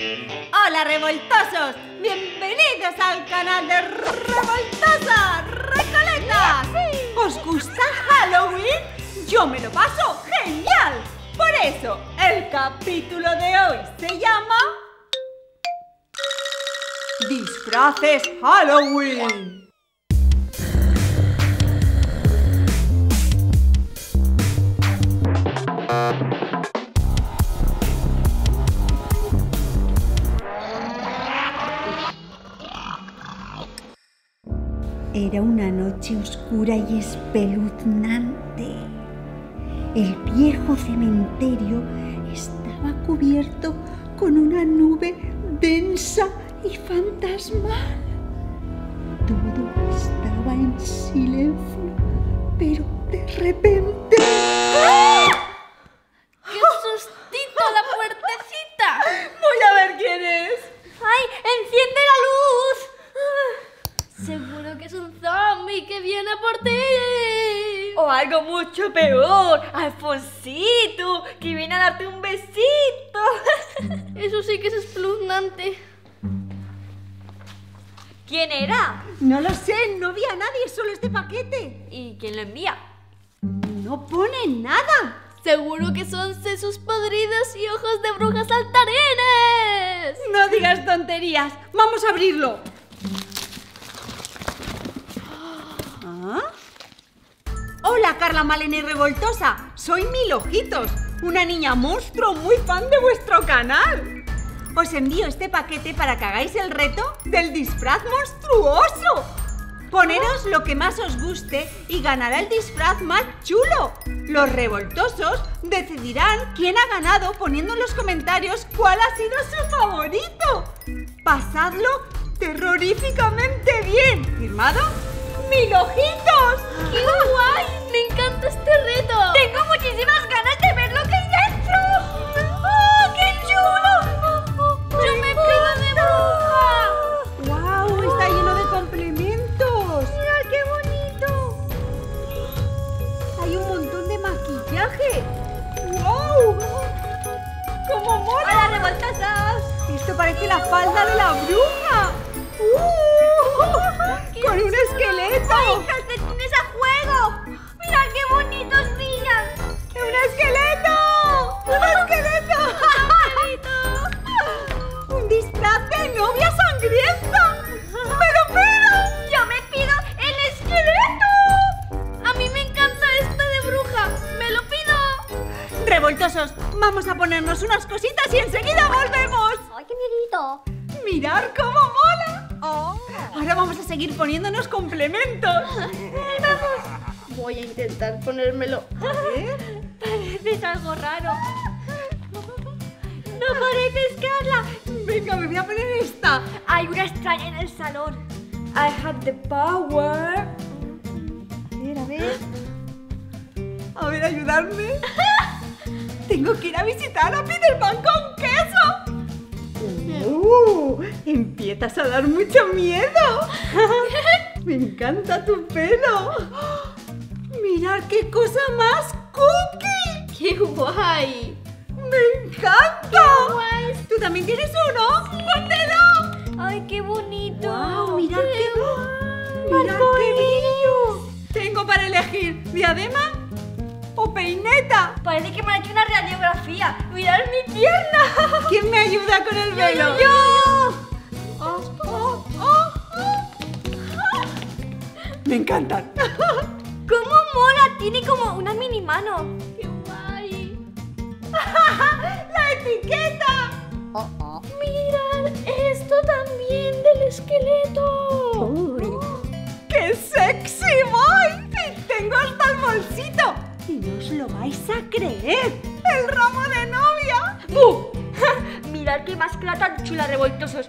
Hola revoltosos, bienvenidos al canal de Revoltosa Recoletas. ¿Os gusta Halloween? Yo me lo paso genial. Por eso el capítulo de hoy se llama Disfraces Halloween. Era una noche oscura y espeluznante. El viejo cementerio estaba cubierto con una nube densa y fantasmal. Todo estaba en silencio, pero de repente... ¡Ah! ¡Qué sustito la puertecita! Voy a ver quién es. ¡Ay, enciende la luz! Seguro que es un zombie que viene por ti. O algo mucho peor, Alfonsito, que viene a darte un besito. Eso sí que es espeluznante. ¿Quién era? No lo sé, no vi a nadie, solo este paquete. ¿Y quién lo envía? No pone nada. Seguro que son sesos podridos y ojos de brujas saltarines. No digas tonterías, vamos a abrirlo. Hola Carla, Malena y Revoltosa, soy Milojitos, una niña monstruo muy fan de vuestro canal. Os envío este paquete para que hagáis el reto del disfraz monstruoso. Poneros lo que más os guste y ganará el disfraz más chulo. Los revoltosos decidirán quién ha ganado poniendo en los comentarios cuál ha sido su favorito. Pasadlo terroríficamente bien. ¿Firmado? ¡Milojitos! ¡Qué guay! ¡Me encanta este reto! ¡Tengo muchísimas ganas de ver lo que hay dentro! ¡Oh, qué chulo! ¡Yo me quedo de bruja! ¡Guau! Wow, está lleno de complementos. ¡Mira qué bonito! Hay un montón de maquillaje. ¡Guau! Wow, ¡cómo mola! ¡Hola, revoltosas! Esto parece la falda de la bruja. ¡Con un esqueleto! ¡Ay, calcetines a juego! ¡Mira qué bonitos brillan! ¡Un esqueleto! ¡Un esqueleto! ¡Un disfraz de novia sangrienta! ¡Pero! ¡Yo me pido el esqueleto! ¡A mí me encanta este de bruja! ¡Me lo pido! Revoltosos, vamos a ponernos unas cositas y enseguida volvemos. ¡Ay, qué miedito! ¡Mirad cómo mola! Oh. Ahora vamos a seguir poniéndonos complementos. Vamos. Voy a intentar ponérmelo. A ver. Pareces algo raro. No pareces, Carla. Venga, me voy a poner esta. Hay una extraña en el salón. I have the power. A ver, ayudarme. Tengo que ir a visitar a Peter Pan con queso. Empiezas a dar mucho miedo. Me encanta tu pelo. Mirad qué cosa más cookie. ¡Qué guay! ¡Me encanta! ¡Qué guay! ¿Tú también tienes uno? Sí. ¡Póntelo! ¡Ay, qué bonito! Wow, ¡mirad qué guay! ¡Mirad qué brillo! Tengo para elegir diadema o peineta. Parece que me han hecho una radiografía. ¡Mirad mi pierna! ¿Quién me ayuda con el velo? ¡Yo! Me encantan. ¡Cómo mola! Tiene como una mini mano. ¡Qué guay! ¡La etiqueta! ¡Mirad! ¡Esto también del esqueleto! ¡Qué sexy voy! ¡Tengo hasta el bolsito! Y no os lo vais a creer. ¡El ramo de novia! ¡Buf! Mirad qué máscara tan chula, revoltosos.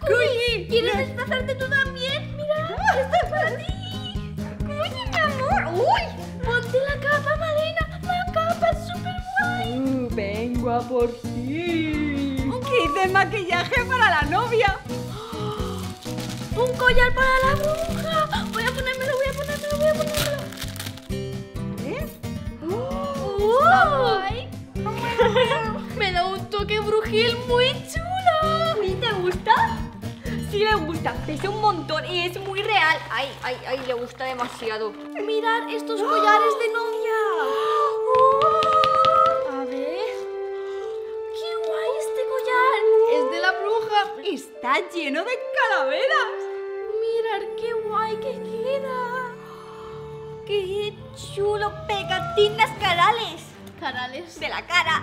Cuyi, ¿quieres desplazarte tú también? Mira, esto es para ti. Cuyi, mi amor. Uy, ponte la capa, Malena. La capa es súper guay. Vengo a por ti. Un kit de maquillaje para la novia. Un collar para la bruja. Voy a ponérmelo. brujil muy chula. ¿Y te gusta? Sí, le gusta, pesa un montón y es muy real. Ay, ay, ay, le gusta demasiado. Mirad estos collares de novia. A ver. ¡Qué guay este collar! Es de la bruja. Está lleno de calaveras. Mirad qué guay que queda. Qué chulo, pegatinas carales. Carales de la cara.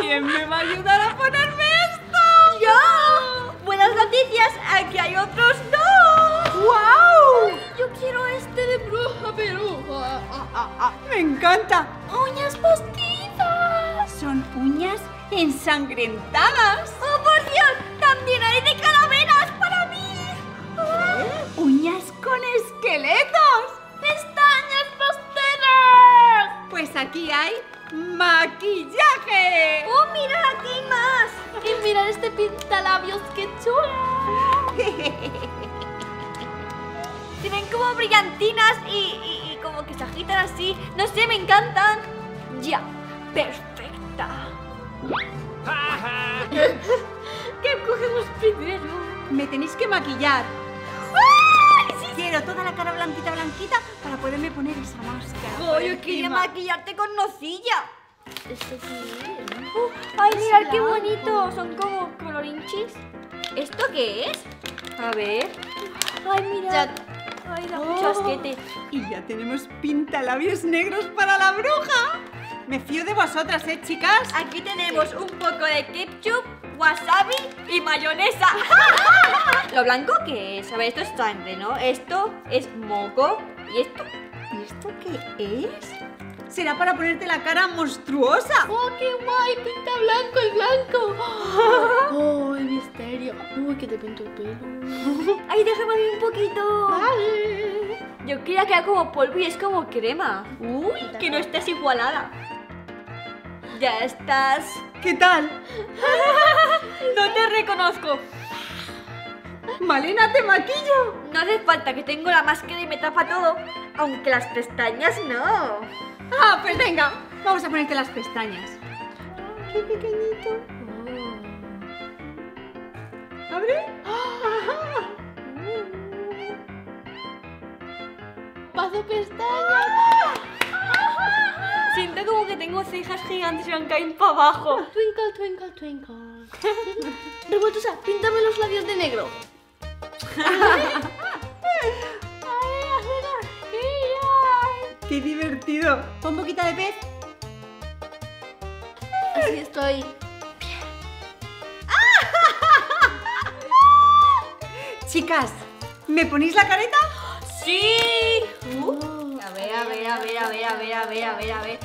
¿Quién me va a ayudar a ponerme esto? ¡Yo! Buenas noticias, aquí hay otros dos. ¡Wow! Ay, yo quiero este de bruja, pero... ¡Me encanta! ¡Uñas postizas! Son uñas ensangrentadas. ¡Oh, por Dios! ¡También hay de calaveras para mí! ¿Eh? ¡Uñas con esqueletos! ¡Pestañas posteras! Pues aquí hay... ¡maquillaje! ¡Oh, mira, aquí hay más! ¡Y mira este pintalabios, qué chulo! Se ven como brillantinas y como que se agitan así. No sé, me encantan. Ya, perfecta. ¿Qué cogemos primero? Me tenéis que maquillar. Quiero toda la cara blanquita, blanquita para poderme poner esa máscara. Oh, yo quería maquillarte con nocilla. ¿Esto qué es? ¡Ay, mirad qué bonito! Son como colorinchis. ¿Esto qué es? A ver. ¡Ay, mirad! ¡Ay, da un chasquete! Y ya tenemos pintalabios negros para la bruja. Me fío de vosotras, ¿eh, chicas? Aquí tenemos un poco de ketchup, wasabi y mayonesa. ¿Lo blanco qué es? A ver, esto es sangre, ¿no? Esto es moco. ¿Y esto? ¿Y esto qué es? Será para ponerte la cara monstruosa. ¡Oh, qué guay! Pinta blanco el blanco. ¡Oh, el misterio! ¡Uy, que te pinto el pelo! ¡Ay, déjame un poquito! Vale. Yo creía que era como polvo y es como crema. ¡Uy, que no estás igualada! Ya estás... ¿Qué tal? No te reconozco. Malena, te maquillo. No hace falta, que tengo la máscara y me tapa todo. Aunque las pestañas no. Ah, pues venga, vamos a ponerte las pestañas. Qué pequeñito. ¿Abre? Paso pestañas. Siento como que tengo cejas gigantes y van cayendo para abajo. Twinkle, twinkle, twinkle. Revoltosa, píntame los labios de negro. ¡Qué divertido! Pon boquita de pez. Así estoy. Chicas, ¿me ponéis la careta? ¡Sí! A ver.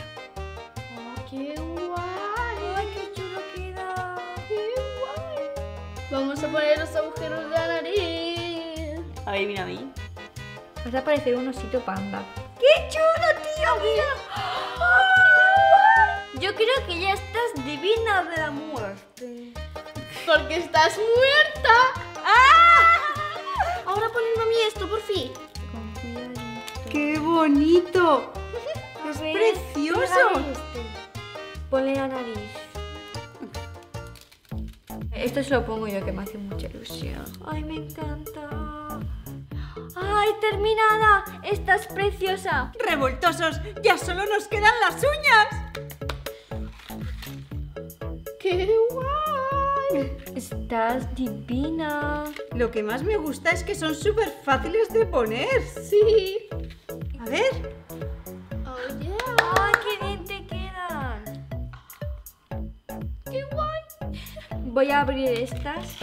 Oh, ¡qué guay! ¡Ay, qué chulo queda! ¡Qué guay! Vamos a poner los agujeros de la nariz. A ver, mira a mí. Vas a parecer un osito panda. ¡Qué chulo, tío! ¡Mira! ¡Oh, qué guay! Yo creo que ya estás divina de la muerte. Porque estás muerta. ¡Ah! Ahora ponedme a mí esto, por fin. ¡Qué bonito! ¡Es precioso! Ponle la nariz. Esto se lo pongo yo, que me hace mucha ilusión. ¡Ay, me encanta! ¡Ay, terminada! ¡Estás preciosa! ¡Revoltosos! ¡Ya solo nos quedan las uñas! ¡Qué guay! Estás divina. Lo que más me gusta es que son súper fáciles de poner. ¡Sí! A ver. Oh, yeah. ¡Ay, qué bien te quedan! ¡Qué guay! Voy a abrir estas.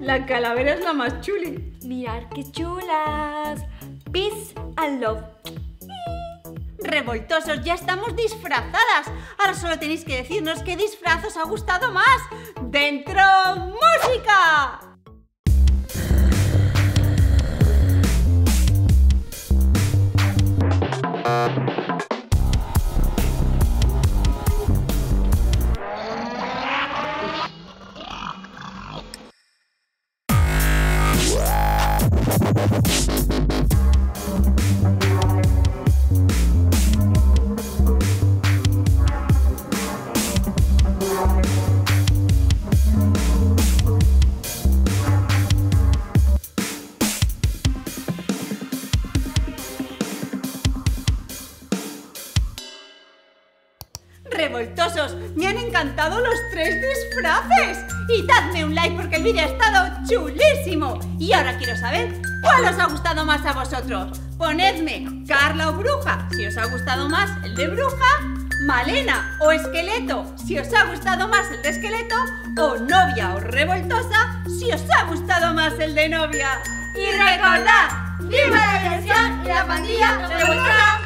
La calavera es la más chuli. Mirad qué chulas. Peace and love. Revoltosos, ya estamos disfrazadas. Ahora solo tenéis que decirnos qué disfraz os ha gustado más. ¡Dentro música! revoltosos, me han encantado los 3 disfraces. Y dadme un like porque el vídeo ha estado chulísimo. Y ahora quiero saber cuál os ha gustado más a vosotros. Ponedme Carla o Bruja, si os ha gustado más el de Bruja. Malena o Esqueleto, si os ha gustado más el de Esqueleto. O Novia o Revoltosa, si os ha gustado más el de Novia. Y recordad, viva la diversión y la pandilla revoltosa.